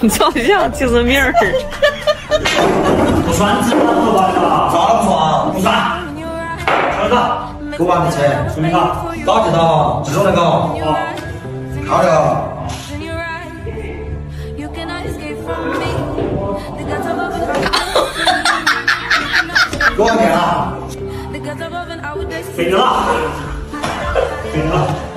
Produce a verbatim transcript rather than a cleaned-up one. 你照相就是命儿。不刷你自个吧，刷不刷？不刷。儿子，给我把你钱，兄弟啊，咋知道？几重那个？啊，看这个。 多少钱了？给你了，给你了。